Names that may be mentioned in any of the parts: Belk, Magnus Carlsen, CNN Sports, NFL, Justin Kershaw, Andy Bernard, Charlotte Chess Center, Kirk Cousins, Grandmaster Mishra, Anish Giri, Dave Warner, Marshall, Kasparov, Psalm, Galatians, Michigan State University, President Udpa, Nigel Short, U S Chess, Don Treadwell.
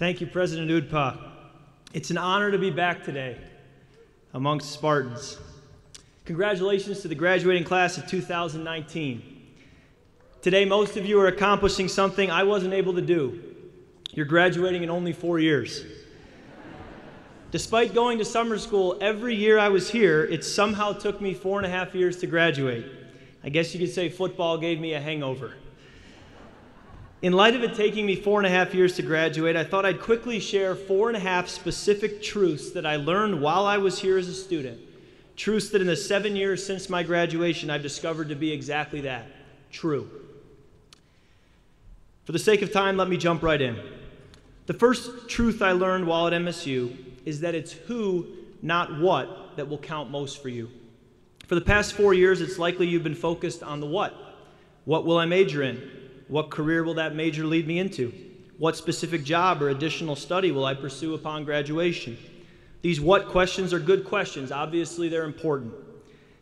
Thank you, President Udpa. It's an honor to be back today amongst Spartans. Congratulations to the graduating class of 2019. Today, most of you are accomplishing something I wasn't able to do. You're graduating in only 4 years. Despite going to summer school every year I was here, it somehow took me 4.5 years to graduate. I guess you could say football gave me a hangover. In light of it taking me 4.5 years to graduate, I thought I'd quickly share 4.5 specific truths that I learned while I was here as a student. Truths that in the 7 years since my graduation, I've discovered to be exactly that, true. For the sake of time, let me jump right in. The first truth I learned while at MSU is that it's who, not what, that will count most for you. For the past 4 years, it's likely you've been focused on the what. What will I major in? What career will that major lead me into? What specific job or additional study will I pursue upon graduation? These what questions are good questions. Obviously, they're important.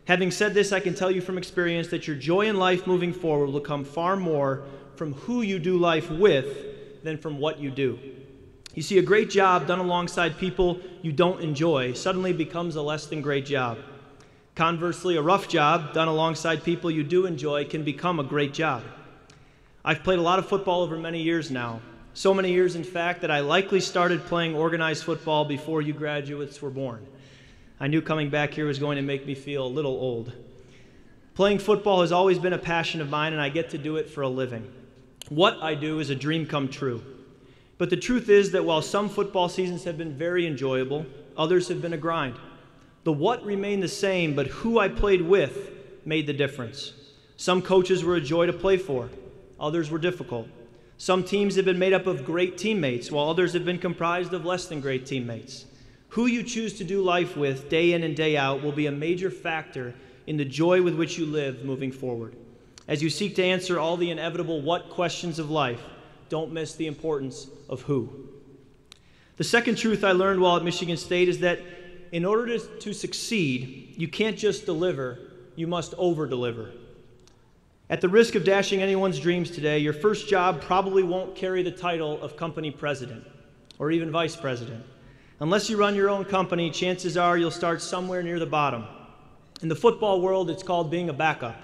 Having said this, I can tell you from experience that your joy in life moving forward will come far more from who you do life with than from what you do. You see, a great job done alongside people you don't enjoy suddenly becomes a less than great job. Conversely, a rough job done alongside people you do enjoy can become a great job. I've played a lot of football over many years now. So many years, in fact, that I likely started playing organized football before you graduates were born. I knew coming back here was going to make me feel a little old. Playing football has always been a passion of mine, and I get to do it for a living. What I do is a dream come true. But the truth is that while some football seasons have been very enjoyable, others have been a grind. The what remained the same, but who I played with made the difference. Some coaches were a joy to play for. Others were difficult. Some teams have been made up of great teammates, while others have been comprised of less than great teammates. Who you choose to do life with day in and day out will be a major factor in the joy with which you live moving forward. As you seek to answer all the inevitable what questions of life, don't miss the importance of who. The second truth I learned while at Michigan State is that in order to succeed, you can't just deliver, you must over-deliver. At the risk of dashing anyone's dreams today, your first job probably won't carry the title of company president or even vice president. Unless you run your own company, chances are you'll start somewhere near the bottom. In the football world, it's called being a backup.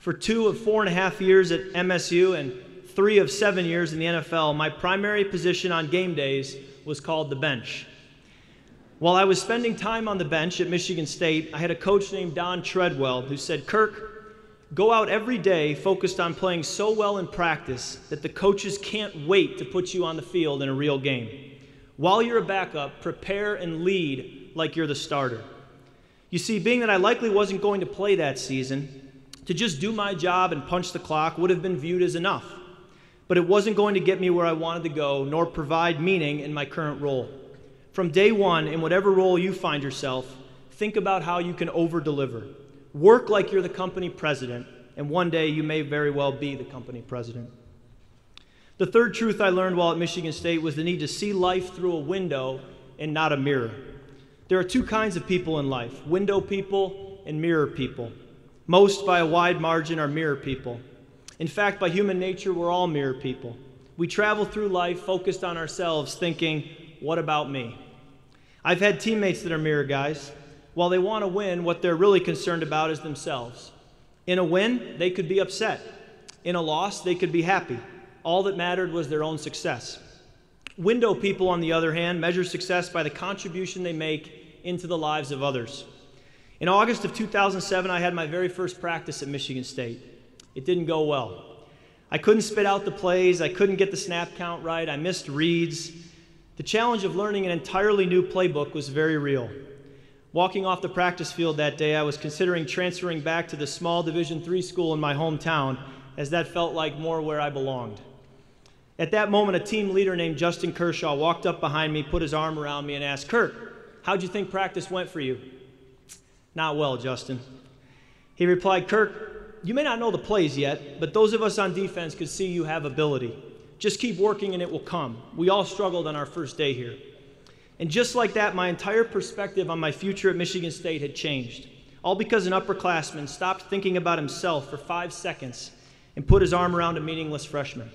For 2 of 4.5 years at MSU and 3 of 7 years in the NFL, my primary position on game days was called the bench. While I was spending time on the bench at Michigan State, I had a coach named Don Treadwell who said, "Kirk, go out every day focused on playing so well in practice that the coaches can't wait to put you on the field in a real game. While you're a backup, prepare and lead like you're the starter." You see, being that I likely wasn't going to play that season, to just do my job and punch the clock would have been viewed as enough. But it wasn't going to get me where I wanted to go, nor provide meaning in my current role. From day one, in whatever role you find yourself, think about how you can over-deliver. Work like you're the company president, and one day you may very well be the company president. The third truth I learned while at Michigan State was the need to see life through a window and not a mirror. There are two kinds of people in life, window people and mirror people. Most, by a wide margin, are mirror people. In fact, by human nature, we're all mirror people. We travel through life focused on ourselves, thinking, what about me? I've had teammates that are mirror guys. While they want to win, what they're really concerned about is themselves. In a win, they could be upset. In a loss, they could be happy. All that mattered was their own success. Window people, on the other hand, measure success by the contribution they make into the lives of others. In August of 2007, I had my very first practice at Michigan State. It didn't go well. I couldn't spit out the plays. I couldn't get the snap count right. I missed reads. The challenge of learning an entirely new playbook was very real. Walking off the practice field that day, I was considering transferring back to the small Division III school in my hometown, as that felt like more where I belonged. At that moment, a team leader named Justin Kershaw walked up behind me, put his arm around me, and asked, "Kirk, how'd you think practice went for you?" "Not well, Justin." He replied, "Kirk, you may not know the plays yet, but those of us on defense could see you have ability. Just keep working and it will come. We all struggled on our first day here." And just like that, my entire perspective on my future at Michigan State had changed, all because an upperclassman stopped thinking about himself for 5 seconds and put his arm around a meaningless freshman.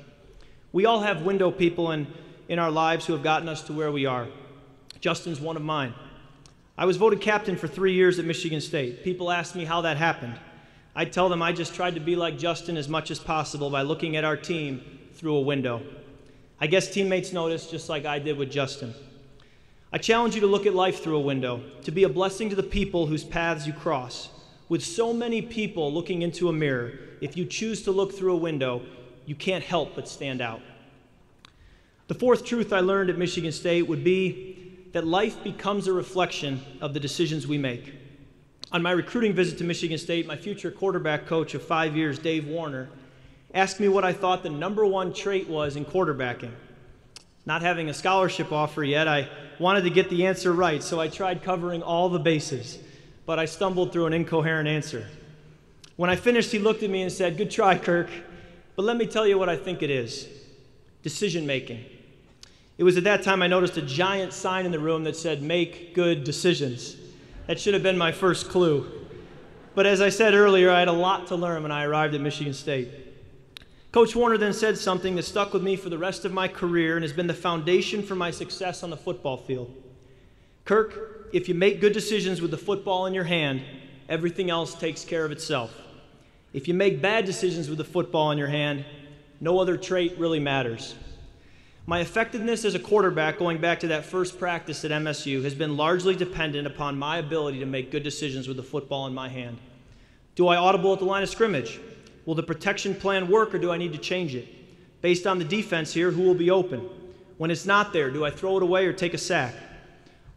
We all have window people, and in our lives who have gotten us to where we are. Justin's one of mine. I was voted captain for 3 years at Michigan State. People ask me how that happened. I tell them I just tried to be like Justin as much as possible by looking at our team through a window. I guess teammates noticed, just like I did with Justin. I challenge you to look at life through a window, to be a blessing to the people whose paths you cross. With so many people looking into a mirror, if you choose to look through a window, you can't help but stand out. The fourth truth I learned at Michigan State would be that life becomes a reflection of the decisions we make. On my recruiting visit to Michigan State, my future quarterback coach of 5 years, Dave Warner, asked me what I thought the #1 trait was in quarterbacking. Not having a scholarship offer yet, I wanted to get the answer right, so I tried covering all the bases, but I stumbled through an incoherent answer. When I finished, he looked at me and said, "Good try, Kirk, but let me tell you what I think it is. Decision-making." It was at that time I noticed a giant sign in the room that said, "Make good decisions." That should have been my first clue. But as I said earlier, I had a lot to learn when I arrived at Michigan State. Coach Warner then said something that stuck with me for the rest of my career and has been the foundation for my success on the football field. "Kirk, if you make good decisions with the football in your hand, everything else takes care of itself. If you make bad decisions with the football in your hand, no other trait really matters." My effectiveness as a quarterback, going back to that first practice at MSU, has been largely dependent upon my ability to make good decisions with the football in my hand. Do I audible at the line of scrimmage? Will the protection plan work, or do I need to change it? Based on the defense here, who will be open? When it's not there, do I throw it away or take a sack?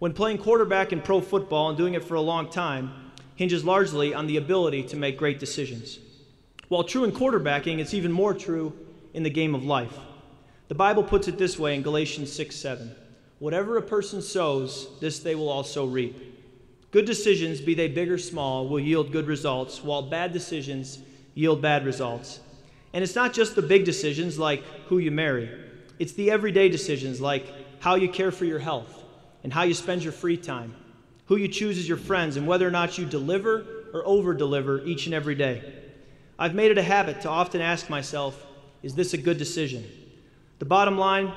When playing quarterback in pro football and doing it for a long time, hinges largely on the ability to make great decisions. While true in quarterbacking, it's even more true in the game of life. The Bible puts it this way in Galatians 6:7, "Whatever a person sows, this they will also reap." Good decisions, be they big or small, will yield good results, while bad decisions yield bad results. And it's not just the big decisions like who you marry. It's the everyday decisions like how you care for your health and how you spend your free time, who you choose as your friends, and whether or not you deliver or over-deliver each and every day. I've made it a habit to often ask myself, is this a good decision? The bottom line,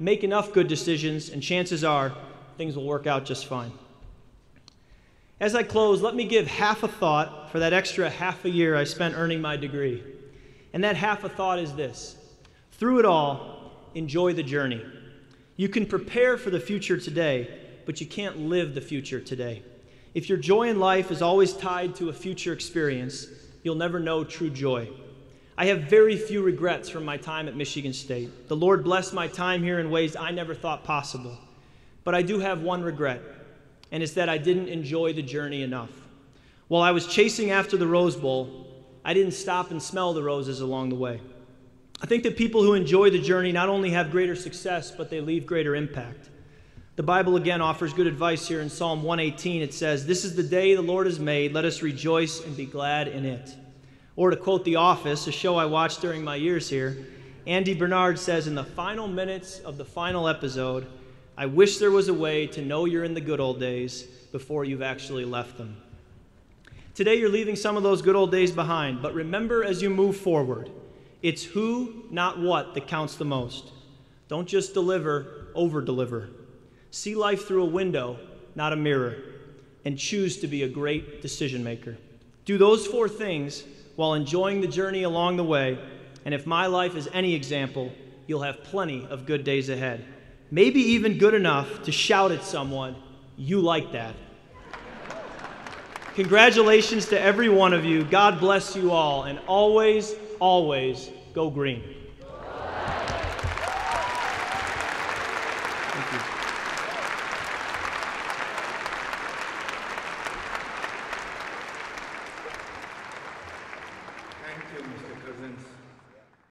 make enough good decisions and chances are things will work out just fine. As I close, let me give half a thought for that extra half a year I spent earning my degree. And that half a thought is this: through it all, enjoy the journey. You can prepare for the future today, but you can't live the future today. If your joy in life is always tied to a future experience, you'll never know true joy. I have very few regrets from my time at Michigan State. The Lord blessed my time here in ways I never thought possible. But I do have one regret, and it's that I didn't enjoy the journey enough. While I was chasing after the Rose Bowl, I didn't stop and smell the roses along the way. I think that people who enjoy the journey not only have greater success, but they leave greater impact. The Bible again offers good advice here in Psalm 118. It says, "This is the day the Lord has made. Let us rejoice and be glad in it." Or to quote The Office, a show I watched during my years here, Andy Bernard says, in the final minutes of the final episode, "I wish there was a way to know you're in the good old days before you've actually left them." Today you're leaving some of those good old days behind, but remember as you move forward, it's who, not what, that counts the most. Don't just deliver, over-deliver. See life through a window, not a mirror, and choose to be a great decision maker. Do those four things while enjoying the journey along the way, and if my life is any example, you'll have plenty of good days ahead. Maybe even good enough to shout at someone, "You like that." Congratulations to every one of you. God bless you all, and always, always go green.